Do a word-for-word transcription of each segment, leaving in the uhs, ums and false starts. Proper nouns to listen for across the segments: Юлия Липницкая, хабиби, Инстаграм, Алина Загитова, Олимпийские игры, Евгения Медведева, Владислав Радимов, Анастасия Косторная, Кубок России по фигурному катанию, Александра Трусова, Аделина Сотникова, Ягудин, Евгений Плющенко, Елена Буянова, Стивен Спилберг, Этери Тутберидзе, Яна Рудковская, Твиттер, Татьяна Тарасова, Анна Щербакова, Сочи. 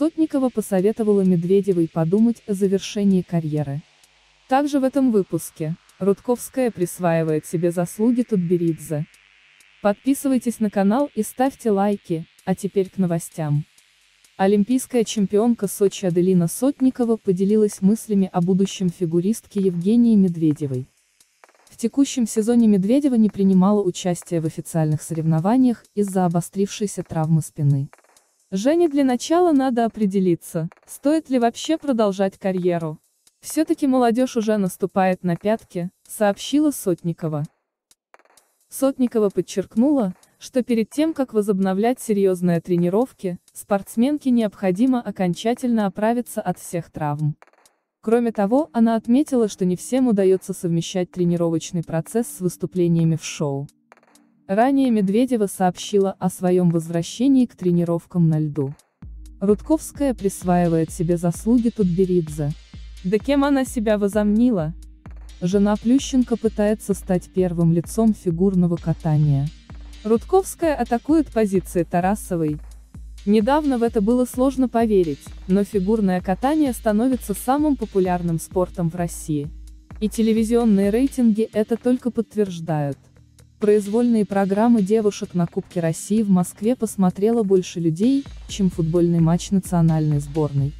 Сотникова посоветовала Медведевой подумать о завершении карьеры. Также в этом выпуске Рудковская присваивает себе заслуги Тутберидзе. Подписывайтесь на канал и ставьте лайки, а теперь к новостям. Олимпийская чемпионка Сочи Аделина Сотникова поделилась мыслями о будущем фигуристки Евгении Медведевой. В текущем сезоне Медведева не принимала участия в официальных соревнованиях из-за обострившейся травмы спины. Жене для начала надо определиться, стоит ли вообще продолжать карьеру. «Все-таки молодежь уже наступает на пятки», — сообщила Сотникова. Сотникова подчеркнула, что перед тем, как возобновлять серьезные тренировки, спортсменке необходимо окончательно оправиться от всех травм. Кроме того, она отметила, что не всем удается совмещать тренировочный процесс с выступлениями в шоу. Ранее Медведева сообщила о своем возвращении к тренировкам на льду. Рудковская присваивает себе заслуги Тутберидзе. Да кем она себя возомнила? Жена Плющенко пытается стать первым лицом фигурного катания. Рудковская атакует позиции Тарасовой. Недавно в это было сложно поверить, но фигурное катание становится самым популярным спортом в России. И телевизионные рейтинги это только подтверждают. Произвольные программы девушек на Кубке России в Москве посмотрело больше людей, чем футбольный матч национальной сборной.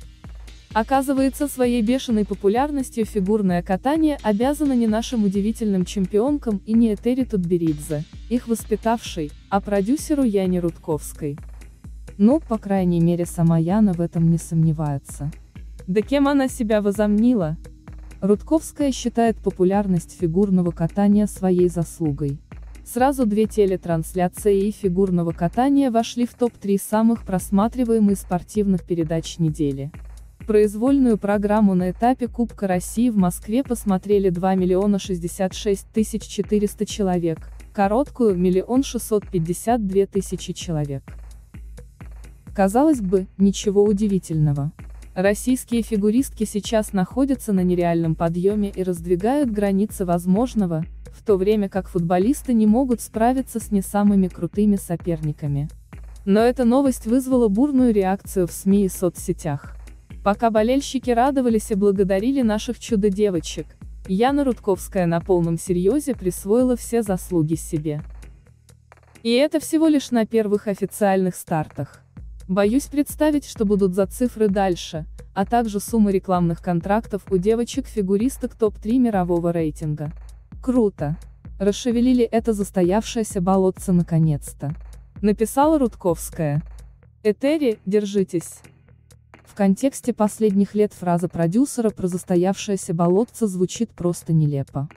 Оказывается, своей бешеной популярностью фигурное катание обязано не нашим удивительным чемпионкам и не Этери Тутберидзе, их воспитавшей, а продюсеру Яне Рудковской. Но, по крайней мере, сама Яна в этом не сомневается. Да кем она себя возомнила? Рудковская считает популярность фигурного катания своей заслугой. Сразу две телетрансляции фигурного катания вошли в топ три самых просматриваемых спортивных передач недели. Произвольную программу на этапе Кубка России в Москве посмотрели два миллиона шестьдесят шесть тысяч четыреста человек, короткую – один миллион шестьсот пятьдесят две тысячи человек. Казалось бы, ничего удивительного. Российские фигуристки сейчас находятся на нереальном подъеме и раздвигают границы возможного, в то время как футболисты не могут справиться с не самыми крутыми соперниками. Но эта новость вызвала бурную реакцию в СМИ и соцсетях. Пока болельщики радовались и благодарили наших чудо-девочек, Яна Рудковская на полном серьезе присвоила все заслуги себе. И это всего лишь на первых официальных стартах. Боюсь представить, что будут за цифры дальше, а также суммы рекламных контрактов у девочек-фигуристок топ три мирового рейтинга. Круто! Расшевелили это застоявшееся болотце наконец-то. Написала Рудковская. Этери, держитесь. В контексте последних лет фраза продюсера про застоявшееся болотце звучит просто нелепо.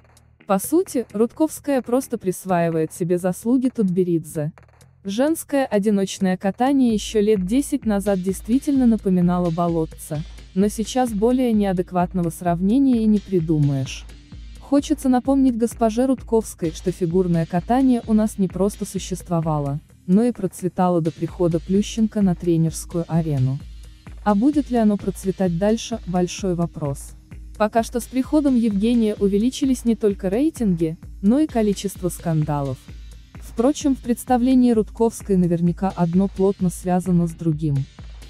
По сути, Рудковская просто присваивает себе заслуги Тутберидзе. Женское одиночное катание еще лет десять назад действительно напоминало болотце, но сейчас более неадекватного сравнения и не придумаешь. Хочется напомнить госпоже Рудковской, что фигурное катание у нас не просто существовало, но и процветало до прихода Плющенко на тренерскую арену. А будет ли оно процветать дальше – большой вопрос. Пока что с приходом Евгения увеличились не только рейтинги, но и количество скандалов. Впрочем, в представлении Рудковской наверняка одно плотно связано с другим.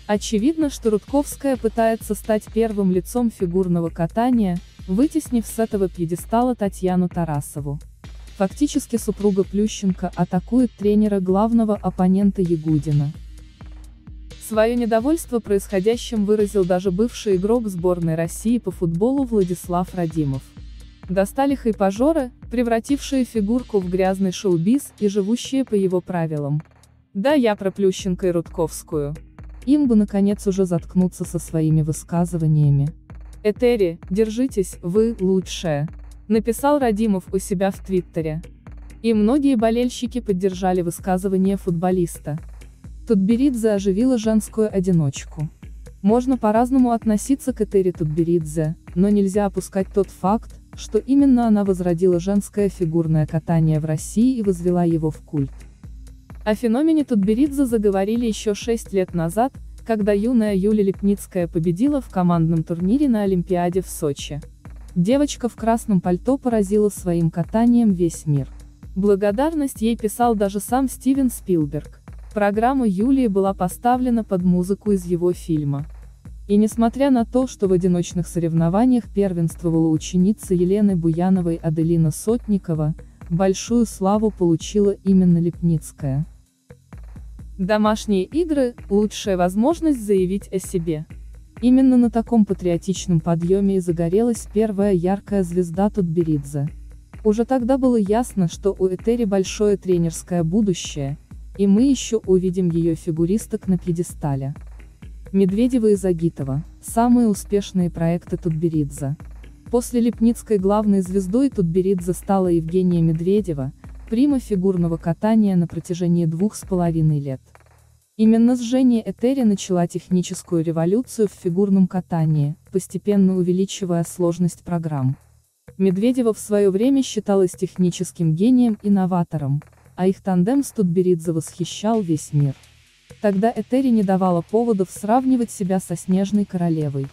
Очевидно, что Рудковская пытается стать первым лицом фигурного катания, вытеснив с этого пьедестала Татьяну Тарасову. Фактически супруга Плющенко атакует тренера главного оппонента Ягудина. Свое недовольство происходящим выразил даже бывший игрок сборной России по футболу Владислав Радимов. Достали хайпажоры, превратившие фигурку в грязный шоу-биз и живущие по его правилам. Да я про Плющенко и Рудковскую. Им бы наконец уже заткнуться со своими высказываниями. Этери, держитесь, вы лучшая, написал Радимов у себя в Твиттере. И многие болельщики поддержали высказывание футболиста. Тутберидзе оживила женскую одиночку. Можно по-разному относиться к Этери Тутберидзе, но нельзя опускать тот факт, что именно она возродила женское фигурное катание в России и возвела его в культ. О феномене Тутберидзе заговорили еще шесть лет назад, когда юная Юлия Липницкая победила в командном турнире на Олимпиаде в Сочи. Девочка в красном пальто поразила своим катанием весь мир. Благодарность ей писал даже сам Стивен Спилберг. Программа Юлии была поставлена под музыку из его фильма. И несмотря на то, что в одиночных соревнованиях первенствовала ученица Елены Буяновой Аделина Сотникова, большую славу получила именно Липницкая. Домашние игры – лучшая возможность заявить о себе. Именно на таком патриотичном подъеме и загорелась первая яркая звезда Тутберидзе. Уже тогда было ясно, что у Этери большое тренерское будущее, и мы еще увидим ее фигуристок на пьедестале. Медведева и Загитова – самые успешные проекты Тутберидзе. После Липницкой главной звездой Тутберидзе стала Евгения Медведева, прима фигурного катания на протяжении двух с половиной лет. Именно сжение Этери начала техническую революцию в фигурном катании, постепенно увеличивая сложность программ. Медведева в свое время считалась техническим гением и новатором, а их тандем с Тутберидзе восхищал весь мир. Тогда Этери не давала поводов сравнивать себя со снежной королевой.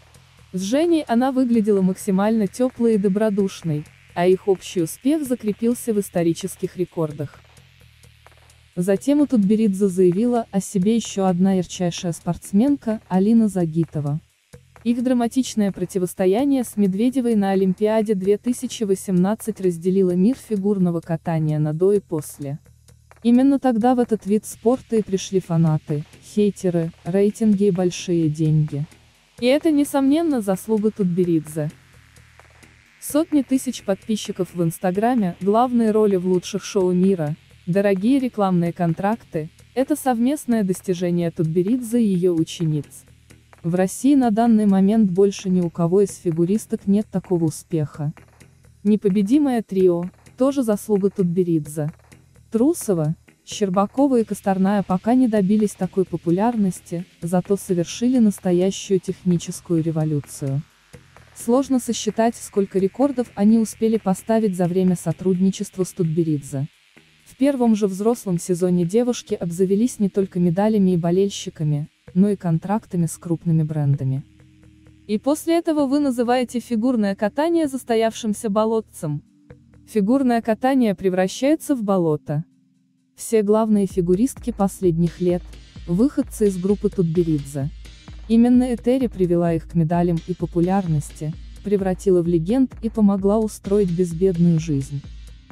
С Женей она выглядела максимально теплой и добродушной, а их общий успех закрепился в исторических рекордах. Затем у Тутберидзе заявила о себе еще одна ярчайшая спортсменка, Алина Загитова. Их драматичное противостояние с Медведевой на Олимпиаде две тысячи восемнадцать разделило мир фигурного катания на до и после. Именно тогда в этот вид спорта и пришли фанаты, хейтеры, рейтинги и большие деньги. И это, несомненно, заслуга Тутберидзе. Сотни тысяч подписчиков в Инстаграме, главные роли в лучших шоу мира, дорогие рекламные контракты – это совместное достижение Тутберидзе и ее учениц. В России на данный момент больше ни у кого из фигуристок нет такого успеха. Непобедимое трио – тоже заслуга Тутберидзе. Трусова, Щербакова и Косторная пока не добились такой популярности, зато совершили настоящую техническую революцию. Сложно сосчитать, сколько рекордов они успели поставить за время сотрудничества с Тутберидзе. В первом же взрослом сезоне девушки обзавелись не только медалями и болельщиками, но и контрактами с крупными брендами. И после этого вы называете фигурное катание застоявшимся болотцем. Фигурное катание превращается в болото. Все главные фигуристки последних лет – выходцы из группы Тутберидзе. Именно Этери привела их к медалям и популярности, превратила в легенд и помогла устроить безбедную жизнь.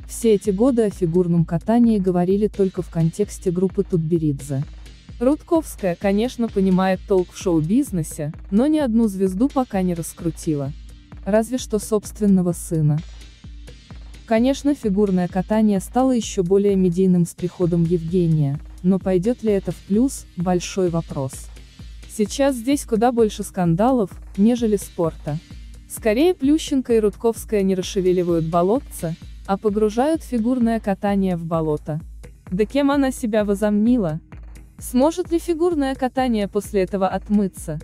Все эти годы о фигурном катании говорили только в контексте группы Тутберидзе. Рудковская, конечно, понимает толк в шоу-бизнесе, но ни одну звезду пока не раскрутила. Разве что собственного сына. Конечно, фигурное катание стало еще более медийным с приходом Евгения, но пойдет ли это в плюс – большой вопрос. Сейчас здесь куда больше скандалов, нежели спорта. Скорее Плющенко и Рудковская не расшевеливают болотца, а погружают фигурное катание в болото. Да кем она себя возомнила? Сможет ли фигурное катание после этого отмыться?